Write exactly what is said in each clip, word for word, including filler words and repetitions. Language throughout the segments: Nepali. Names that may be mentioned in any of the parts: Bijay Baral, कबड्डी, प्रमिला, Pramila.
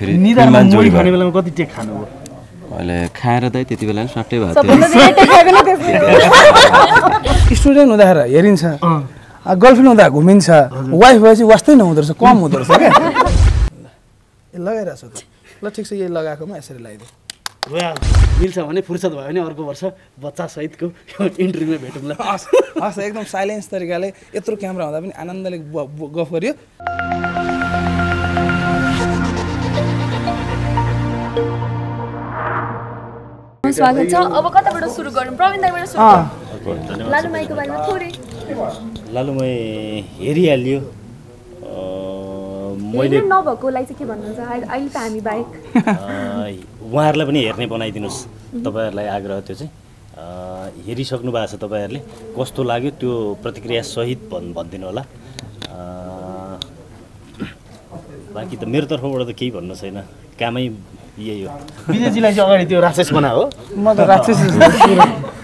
फेरि निदान जोडी खाने बेलामा कति टेक खानु हो अहिले खाएर त त्यति बेला नि सट्टै भयो त्यो स्टुडेन्ट हुँदा हेरिन्छ अ गर्लफ्रेन्ड हुँदा घुमिन्छ वाइफ भएपछि वास्तै नहुँदो रहेछ कम हुँदो रहेछ के लगाइराछ त ल ठीक छ यही लगाएकोमा यसरी लाइदे वाह मिल्छ भने फुर्सद भयो भने अर्को वर्ष बच्चा सहितको इन्टरभ्युमा भेटौँ ल हस् एकदम साइलेन्स तरिकाले यत्रो क्यामेरा हुँदा पनि आनन्दले गफ गरियो स्वागत छ अब कताबाट सुरु गरौँ प्रवीण दाइबाट सुरु गरौँ लालुमाईको बारेमा थोरै लालुमाई हेरिहाल्यो मैले नभएकोलाई चाहिँ के भन्नुहुन्छ अहिले त हामी बाहेक उहाँहरूलाई पनि हेर्ने बनाइदिनुस् तपाईँहरूलाई आग्रह त्यो चाहिँ हेरिसक्नु भएको छ तपाईँहरूले कस्तो लाग्यो त्यो प्रतिक्रिया सहित भन् भनिदिनु होला बाँकी त मेरो तर्फबाट त केही भन्नु छैन कामै यही हो विजयजीलाई चाहिँ अगाडि त्यो राक्षस बना हो म त राक्षस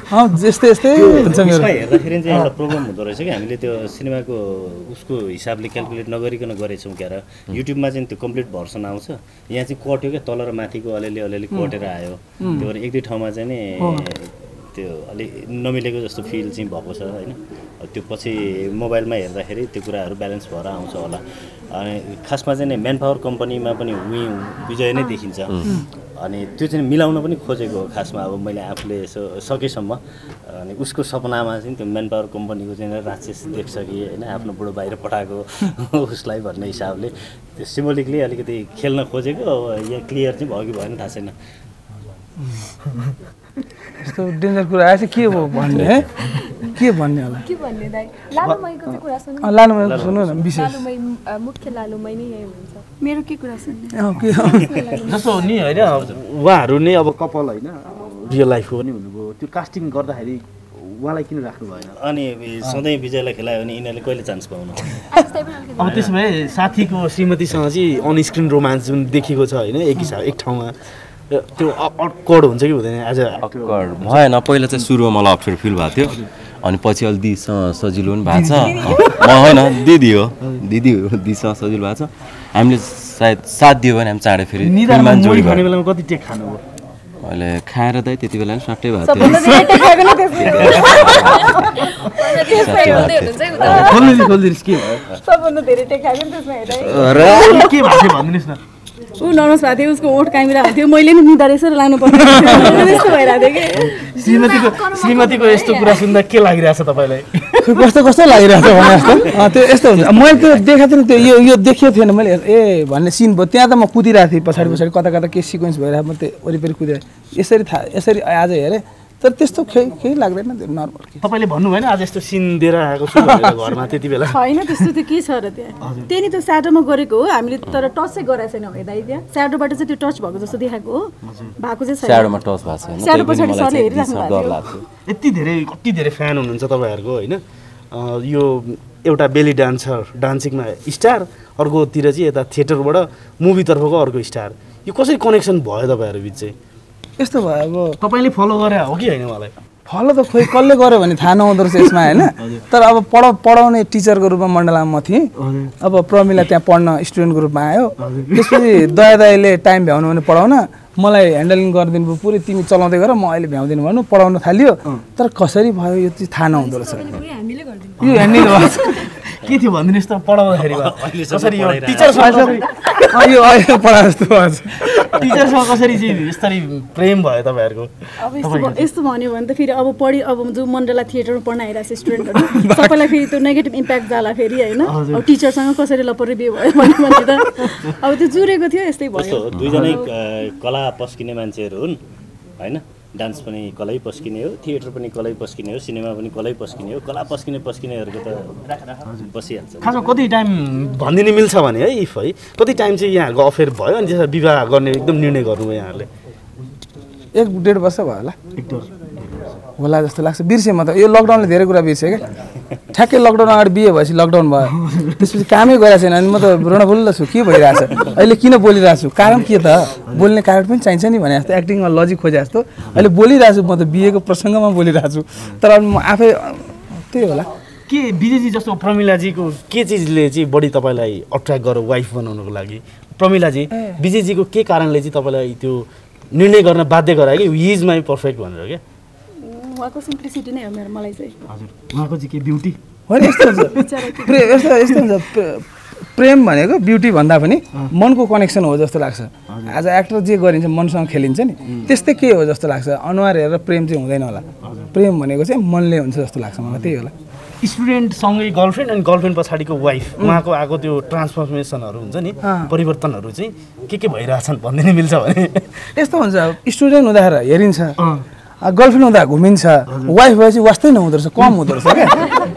अ जस्तै जस्तै हुन्छ मेरो हेर्दाखेरि चाहिँ एउटा प्रब्लम हुँदो रहेछ कि हामीले त्यो सिनेमाको उसको हिसाबले क्याल्कुलेट नगरिकन गरेछौँ क्यार युट्युबमा चाहिँ त्यो कम्प्लिट भर्सन आउँछ यहाँ चाहिँ कट्यो क्या तल र माथिको अलिअलि अलिअलि कटेर आयो त्यो एक दुई ठाउँमा चाहिँ नि त्यो अलि नमिलेको जस्तो फिल चाहिँ भएको छ हैन त्यो पछि मोबाइलमा हेर्दाखेरि त्यो कुराहरु ब्यालेन्स भएर आउँछ होला अनि खासमा चाहिँ नि म्यान पावर कम्पनीमा पनि हुई विजय नै देखिन्छ अनि त्यो चाहिँ मिलाउन पनि खोजेको हो खासमा अब मैले आफूले यसो सकेसम्म अनि उसको सपनामा चाहिँ त्यो म्यान पावर कम्पनीको चाहिँ राक्षस देख्छ कि हैन आफ्नो बुढो बाहिर पठाएको उसलाई भन्ने हिसाबले त्यो सिम्बोलिकली अलिकति खेल्न खोजेको यहाँ क्लियर चाहिँ भयो कि भएन थाहा छैन यस्तो डेन्जर कुरा आएछ के हो भन्ने है के भन्ने होला के भन्ने दाइ लालुमैको चाहिँ कुरा सुन्नु अ लालुमै सुन्नु न विशेष लालुमै मुख्य लालुमै नै यही हुन्छ मेरो के कुरा सुन्ने अ के जस्तो नि हैन उहाँहरु नै अब कपल हैन रियल लाइफ हो नि हुनुभयो त्यो कास्टिङ गर्दाखेरि उहाँलाई किन राख्नु भएन अनि सधैँ विजयलाई खेलायो भने यिनीहरुले कहिले चान्स पाउनु अब त्यसमै साथीको श्रीमतीसँग चाहिँ अन स्क्रिन रोमान्स जुन देखेको छ हैन एक हिसाब एक ठाउँमा त्यो अकवर्ड हुन्छ कि हुँदैन एज अकवर्ड भएन पहिला चाहिँ सुरुमा मलाई अप्ठ्यारो फिल भएको थियो अनि पछि अलि दिदीसँग सजिलो पनि भएको छ म होइन दिदी हो दिदी हो दिदीसँग सजिलो भएको छ हामीले सायद साथ दियो भने हामी चाँडै फेरि अहिले खाएर त त्यति बेला नि सट्टै भएको थियो ऊ नर्भस भएको थियो उसको ओठ कामिरा हुन्थ्यो मैले नि निदा रहेछ लानु पर्ने त्यस्तो भइरहेको थियो कि श्रीमतीको श्रीमतीको यस्तो कुरा सुन्दा के लागिरहेछ तपाईँलाई कस्तो कस्तो लागिरहेछ भने जस्तो त्यो यस्तो हुन्छ मैले त्यो देखाएको थिएन त्यो यो यो देखियो थिएन मैले ए भन्ने सिन भयो त्यहाँ त म कुदिरहेको थिएँ पछाडि पछाडि कता कता के सिक्वेन्स भइरहेको म त्यो वरिपरि कुदिरहेँ यसरी थाहा यसरी आज हेरेँ तर त्यस्तो केही केही लाग्दैन त्यो नर्मल तपाईँले भन्नु भएन आज यस्तो सिन दिएर आएको छु घरमा त्यति बेला हैन त्यस्तो त के छ र त्यहाँ त्यही नि त्यो स्याडोमा गरेको हो हामीले तर टचै गराएको छैन है दाइ त्यहाँ स्याडोबाट चाहिँ त्यो टच भएको जस्तो देखाएको हो भएको चाहिँ छैन स्याडोमा टच भएको छैन स्याडो पछाडी सरले हेरिराख्नु भएको यति धेरै कति धेरै फ्यान हुनुहुन्छ तपाईहरुको हैन यो एउटा बेली डान्सर डान्सिङमा स्टार अर्कोतिर चाहिँ यता थिएटरबाट मुभीतर्फको अर्को स्टार यो कसरी कनेक्सन भयो तपाईहरु बीच चाहिँ यस्तो भयो अब तपाईँले फलो गरे हो कि होइन मलाई फलो त खोइ कसले गर्यो भने थाहा नहुँदो रहेछ यसमा होइन तर अब पढाउ पढाउने टिचरको रूपमा मण्डलामा म थिएँ अब प्रमिला त्यहाँ पढ्न स्टुडेन्टको रूपमा आयो त्यसपछि दया दाइले टाइम भ्याउनु भने पढाउन मलाई ह्यान्डलिङ गरिदिनु भयो पुरै तिमी चलाउँदै गर म अहिले भ्याउँदिनँ भन्नु पढाउन थाल्यो तर कसरी भयो यो चाहिँ थाहा नहुँदो रहेछ यो ह्यान्डलिङ के थियो भनिदिनुहोस् त पढाउँदाखेरि कसरी यो टिचर यो अहिले पढा जस्तो टिचरसँग कसरी चाहिँ यसरी प्रेम भयो तपाईँहरूको अब यस्तो यस्तो भन्यो भने त फेरि अब पढि अब जो मण्डला थिएटरमा पढ्न आइरहेको छ स्टुडेन्टहरू सबैलाई फेरि त्यो नेगेटिभ इम्प्याक्ट जाला फेरि होइन अब टिचरसँग कसरी लपरे बिहे भयो भन्यो भने त अब त्यो जुरेको थियो यस्तै भयो दुईजनै कला पस्किने मान्छेहरू हुन् होइन डान्स पनि कलै पस्किने हो थिएटर पनि कलै पस्किने हो सिनेमा पनि कलै पस्किने हो कला पस्किने पस्किनेहरूको त बसिहाल्छ खासमा कति टाइम भनिदिनु मिल्छ भने है इफ है कति टाइम चाहिँ यहाँहरूको अफेयर भयो अनि त्यसमा विवाह गर्ने एकदम निर्णय गर्नुभयो यहाँहरूले एक डेढ वर्ष भयो होला एक डेढ होला जस्तो लाग्छ बिर्सेँ म त यो लकडाउनले धेरै कुरा बिर्सेँ क्या ठ्याक्कै लकडाउन अगाडि बिहे भएपछि लकडाउन भयो त्यसपछि कामै गरेको छैन अनि म त रणफुल्ल छु के भइरहेछ अहिले किन बोलिरहेको छु कारण के त बोल्ने कारण पनि चाहिन्छ नि भने जस्तो एक्टिङमा लजिक खोजे जस्तो अहिले बोलिरहेको छु म त बिहेको प्रसङ्गमा बोलिरहेको छु तर म आफै त्यही होला के विदेशी जस्तो प्रमिलाजी को के चीजले चाहिँ बढी तपाईलाई अट्र्याक्ट गर्यो वाइफ बनाउनको लागि? प्रमिलाजी विजयजी को के कारणले चाहिँ तपाईलाई त्यो निर्णय गर्न बाध्य गरायो कि ही इज माई पर्फेक्ट भनेर? के उहाँको सिम्प्लिसिटी नै हो मेरो, मलाई चाहिँ हजुर उहाँको चाहिँ के ब्युटी हो नि। यस्तो यस्तो यस्तो प्रेम भनेको ब्युटी भन्दा पनि मनको कनेक्सन हो जस्तो लाग्छ। आज एक्टर जे गरिन्छ मनसँग खेलिन्छ नि, त्यस्तै के हो जस्तो लाग्छ। अनुहार हेरेर प्रेम चाहिँ हुँदैन होला, प्रेम भनेको चाहिँ मनले हुन्छ जस्तो लाग्छ मलाई, त्यही होला। स्टुडेन्ट सँगै गर्लफ्रेन्ड अनि गर्लफ्रेन्ड पछाडिको वाइफ, उहाँको आएको त्यो ट्रान्सफर्मेसनहरू हुन्छ नि, परिवर्तनहरू चाहिँ के के भइरहेछन् भन्ने नै मिल्छ भने यस्तो हुन्छ। स्टुडेन्ट हुँदाखेरि हेरिन्छ, गर्लफ्रेन्ड हुँदा घुमिन्छ, वाइफ भएपछि वास्तै नहुँदो रहेछ, कम हुँदो रहेछ क्या।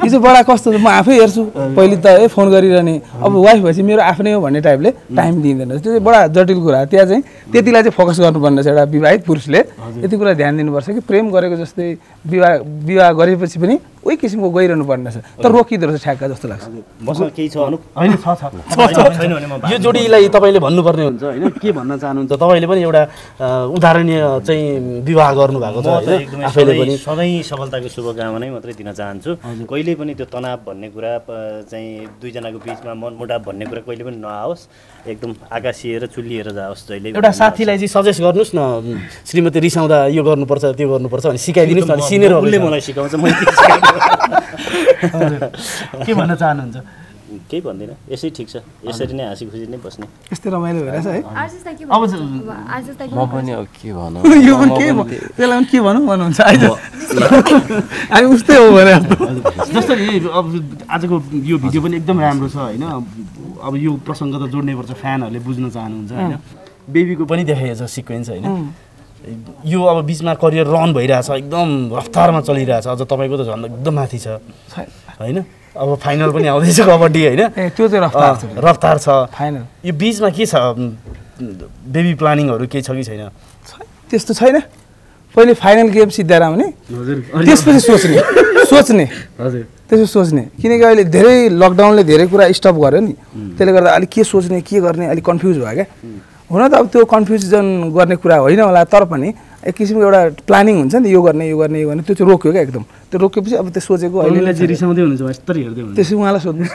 हिजो बडा कस्तो म आफै हेर्छु, पहिले त ए फोन गरिरहने, अब वाइफ भएपछि मेरो आफ्नै हो भन्ने टाइपले टाइम दिँदैन। त्यो चाहिँ बडा जटिल कुरा, त्यहाँ चाहिँ त्यतिलाई चाहिँ फोकस गर्नुपर्ने छ एउटा विवाहित पुरुषले, यति कुरा ध्यान दिनुपर्छ कि प्रेम गरेको जस्तै विवाह विवाह गरेपछि पनि उही किसिमको गइरहनु पर्ने छ, तर रोकिँदो रहेछ ठ्याक्क जस्तो लाग्छ। मसँग केही छ यो जोडीलाई तपाईँले भन्नुपर्ने हुन्छ होइन, के भन्न चाहनुहुन्छ? तपाईँले पनि एउटा उदाहरणीय चाहिँ विवाह गर्नुभएको छ होइन, आफैले पनि सधैँ सफलताको शुभकामना नै मात्रै दिन चाहन्छु। कहिले पनि त्यो तनाव भन्ने कुरा चाहिँ दुईजनाको बिचमा मनमुटाव भन्ने कुरा कहिले पनि नआओस्, एकदम आकाशिएर चुल्लिएर जाओस् जहिले। एउटा साथीलाई चाहिँ सजेस्ट गर्नुहोस् न, श्रीमती रिसाउँदा यो गर्नुपर्छ त्यो गर्नुपर्छ भने सिकाइदिनुहोस् न, सिनियरहरूले मलाई सिकाउँछ के भन्न चाहनुहुन्छ? केही भन्दिनँ, यसै ठिक छ, यसरी नै हाँसी खुसी नै बस्ने, यस्तै रमाइलो भइरहेछ है। अब म पनि अब के भनौँ, यो पनि के त्यसलाई पनि के भनौँ भन्नुहुन्छ आज, अनि उस्तै हो भने जस्तो नि। अब आजको यो भिडियो पनि एकदम राम्रो छ होइन, अब यो प्रसङ्ग त जोड्नैपर्छ, फ्यानहरूले बुझ्न चाहनुहुन्छ होइन। बेबीको पनि देखाइएछ सिक्वेन्स होइन, यो अब बिचमा करियर रन भइरहेछ, एकदम रफ्तारमा चलिरहेछ, अझ तपाईँको त झन् एकदम माथि छ होइन, अब फाइनल पनि आउँदैछ कबड्डी होइन, त्यो चाहिँ रफ्तार छ रफ्तार छ फाइनल। यो बिचमा के छ, बेबी प्लानिङहरू केही छ कि छैन? त्यस्तो छैन, पहिले फाइनल गेम सिद्धाएर आउने, त्यसपछि सोच्ने सोच्ने हजुर त्यसो सोच्ने, किनकि अहिले धेरै लकडाउनले धेरै कुरा स्टप गर्यो नि, त्यसले गर्दा अलिक के सोच्ने के गर्ने अलिक कन्फ्युज भयो क्या। हुन त अब त्यो कन्फ्युजन गर्ने कुरा होइन होला, तर पनि एक किसिमको एउटा प्लानिङ हुन्छ नि, यो गर्ने यो गर्ने यो गर्ने, त्यो चाहिँ रोक्यो क्या एकदम। त्यो रोकेपछि अब त्यो सोचेको अहिले रिसाउँदै हुनुहुन्छ त्यसै उहाँलाई सोध्नु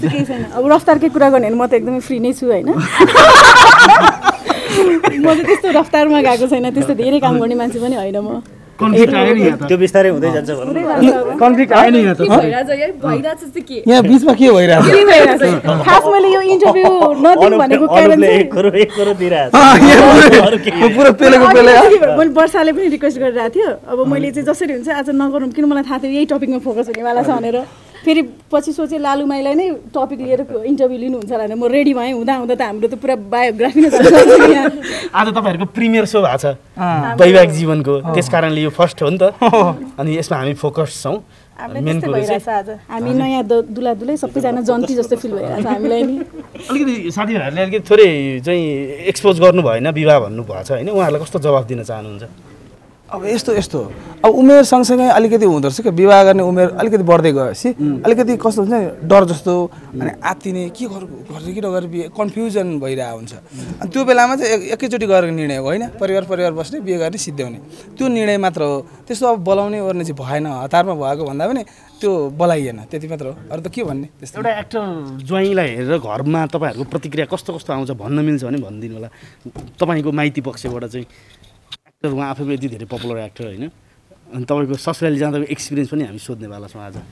केही छैन। अब रफ्तारकै कुरा गर्ने भने म त एकदमै फ्री नै छु होइन, म त त्यस्तो रफ्तारमा गएको छैन, त्यस्तो धेरै काम गर्ने मान्छे पनि होइन म। त्यो बिस्तारै हुँदै जान्छ, कन्फ्लिक्ट आयो नि यहाँ त, भइरहेछ चाहिँ के यहाँ बीचमा के भइरहेछ? खास मैले यो इन्टरभ्यु नदिन भनेको कारण मैले वर्षाले पनि रिक्वेस्ट गरिरहेको थियो, अब मैले चाहिँ जसरी हुन्छ आज नगरौँ, किन मलाई थाहा थियो यही टपिकमा फोकस हुनेवाला छ भनेर, फेरि पछि सोचेँ लालुमाईलाई नै टपिक लिएर इन्टरभ्यू लिनुहुन्छ होला भने म रेडी भएँ। हुँदा हुँदा त हाम्रो त पुरा बायोग्राफी नै आज तपाईँहरूको प्रिमियर सो भएको छ वैवाहिक जीवनको, त्यस कारणले यो फर्स्ट हो नि त, अनि यसमा हामी फोकस छौँ। मेन कुरो चाहिँ हामी नयाँ दुला दुलै सबैजना जन्ती जस्तो फिल भइरहेछ हामीलाई नि। अलिकति साथीभाइहरूले अलिकति थोरै चाहिँ एक्सपोज गर्नु भएन विवाह भन्नुभएको छ होइन, उहाँहरूलाई कस्तो जवाफ दिन चाहनुहुन्छ? अब यस्तो यस्तो अब उमेर सँगसँगै अलिकति हुँदो रहेछ क्या, विवाह गर्ने उमेर अलिकति बढ्दै गएपछि अलिकति कस्तो हुन्छ नि, डर जस्तो अनि आत्तिने, के गर्नु गर्छ कि नगर्ने बिहे कन्फ्युजन भइरहेको हुन्छ। अनि त्यो बेलामा चाहिँ एकैचोटि गरेको निर्णय होइन, परिवार परिवार बस्ने बिहे गर्ने सिद्ध्याउने त्यो निर्णय मात्र हो। त्यस्तो अब बोलाउने ओर्ने चाहिँ भएन, हतारमा भएको भन्दा पनि त्यो बोलाइएन, त्यति मात्र हो, अरू त के भन्ने। त्यस्तो एउटा एक्टर ज्वाइँलाई हेरेर घरमा तपाईँहरूको प्रतिक्रिया कस्तो कस्तो आउँछ भन्न मिल्छ भने भनिदिनु होला, तपाईँको माइती पक्षबाट चाहिँ। तर उहाँ आफै यति धेरै पपुलर एक्टर होइन, अनि तपाईँको ससुराली जाँदाको एक्सपिरियन्स पनि हामी सोध्नेवाला छौँ आज।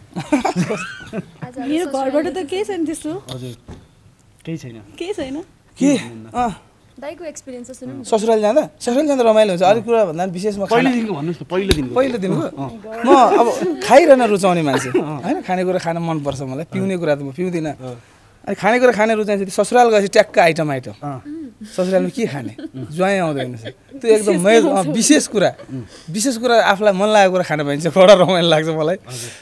मेरो घरबाट त केही छैन त्यस्तो, हजुर केही छैन केही छैन के दाइको एक्सपिरियन्स सुन्नु। ससुराली जाँदा ससुराली जाँदा रमाइलो हुन्छ, अरू कुरा भन्दा विशेषमा पहिलो दिनको भन्नुहोस् न, पहिलो दिन पहिलो दिनको म अब खाइरहन रुचाउने मान्छे होइन, खानेकुरा खान मनपर्छ मलाई, पिउने कुरा त म पिउँदिनँ, अनि खानेकुरा खाने रुचाइन्छ। ससुराल गएपछि ट्याक्क आइटम आइटम, ससुरालमा के खाने ज्वाइँ आउँदैन त्यो एकदम विशेष कुरा विशेष कुरा आफूलाई मन लागेको कुरा खान पाइन्छ, बडा रमाइलो लाग्छ मलाई।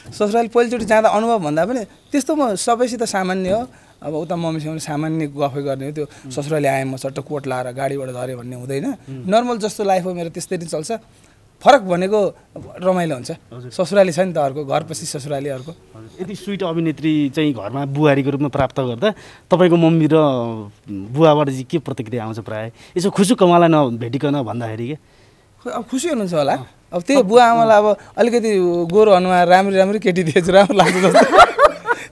ससुराली पहिलोचोटि जाँदा अनुभव भन्दा पनि त्यस्तो म सबैसित सामान्य हो, अब उता मम्मीसँग सामान्य गफै गर्ने हो, त्यो ससुराली आएँ म चट्ट कोट लाएर गाडीबाट झऱ्यो भन्ने हुँदैन, नर्मल जस्तो लाइफ हो मेरो, त्यस्तै नै चल्छ। फरक भनेको रमाइलो हुन्छ, ससुराली छ नि त अर्को, घरपछि ससुराली अर्को। यति स्विट अभिनेत्री चाहिँ घरमा बुहारीको रूपमा प्राप्त गर्दा तपाईँको मम्मी र बुवाबाट चाहिँ के प्रतिक्रिया आउँछ प्रायः यसो खुसुक मलाई नभेटिकन भन्दाखेरि? के अब खुसी हुनुहुन्छ होला, अब त्यही बुवा आमालाई अब अलिकति गोरो अनुहार राम्रो राम्रो केटी दिएछु राम्रो लाग्छ जस्तो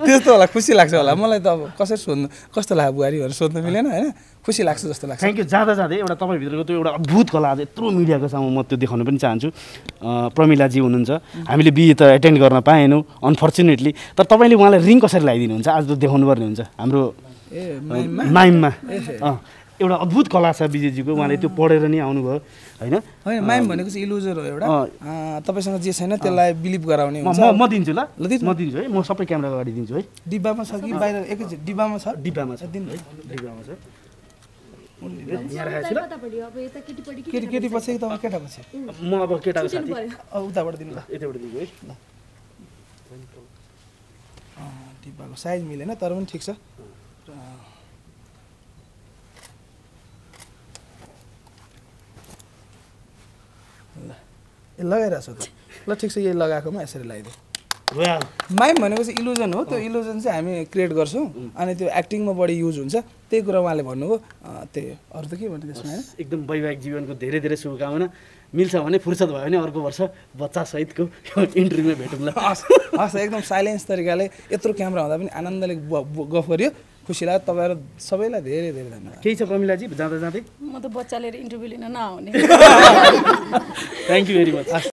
त्यस्तो होला खुसी लाग्छ होला मलाई त अब कसरी सोध्नु कस्तो लाग्यो बुहारी भनेर सोध्नु मिलेन होइन खुसी लाग्छ जस्तो लाग्छ। Thank you. जाँदा जाँदै एउटा तपाईँभित्रको त्यो एउटा अद्भुत कला आज यत्रो मिडियाको सामु म त्यो देखाउन पनि चाहन्छु। प्रमिलाजी हुनुहुन्छ, हामीले बिहे त एटेन्ड गर्न पाएनौँ अनफर्चुनेटली, तर तपाईँले उहाँलाई रिङ कसरी लगाइदिनुहुन्छ आज देखाउनु पर्ने हुन्छ हाम्रो माइममा। एउटा अद्भुत कला छ विजयजीको, उहाँले त्यो पढेर नै आउनुभयो होइन। होइन माइम भनेको चाहिँ इल्युजन हो एउटा, तपाईँसँग जे छैन त्यसलाई बिलिभ गराउने हुन्छ। म दिन्छु ल म दिन्छु है, म सबै क्यामेरा अगाडि दिन्छु है। डिब्बामा छ कि बाहिर एकैछिन? डिब्बामा छ डिब्बामा छ दिनु है डिब्बामा छ। केटी केटी पछि कि तपाईँ केटा पछि? म अब केटाको साथी उताबाट दिनु ल यताबाट दिन्छु है। डिब्बाको साइज मिलेन तर पनि ठिक छ। ए लगाइरहेको छ त ल ठिक छ, यही लगाएकोमा यसरी लगाइदियो। माइम भनेको चाहिँ इल्युजन हो, त्यो इल्युजन चाहिँ हामी क्रिएट गर्छौँ अनि त्यो एक्टिङमा बढी युज हुन्छ, त्यही कुरा उहाँले भन्नुभयो। त्यही अरू त के भन्नु त्यसमा होइन। एकदम वैवाहिक जीवनको धेरै धेरै शुभकामना। मिल्छ भने फुर्सद भयो भने अर्को वर्ष बच्चासहितको इन्टरभ्यूमा भेटौँ ल। हस् हस् एकदम साइलेन्स तरिकाले यत्रो क्यामेरा हुँदा पनि आनन्दले गफ गरियो, खुसी लाग्यो। तपाईँहरू सबैलाई धेरै धेरै धन्यवाद। केही छ प्रमिलाजी जाँदा जाँदै? म त बच्चा लिएर इन्टरभ्यू लिन नआउने। Thank you very much.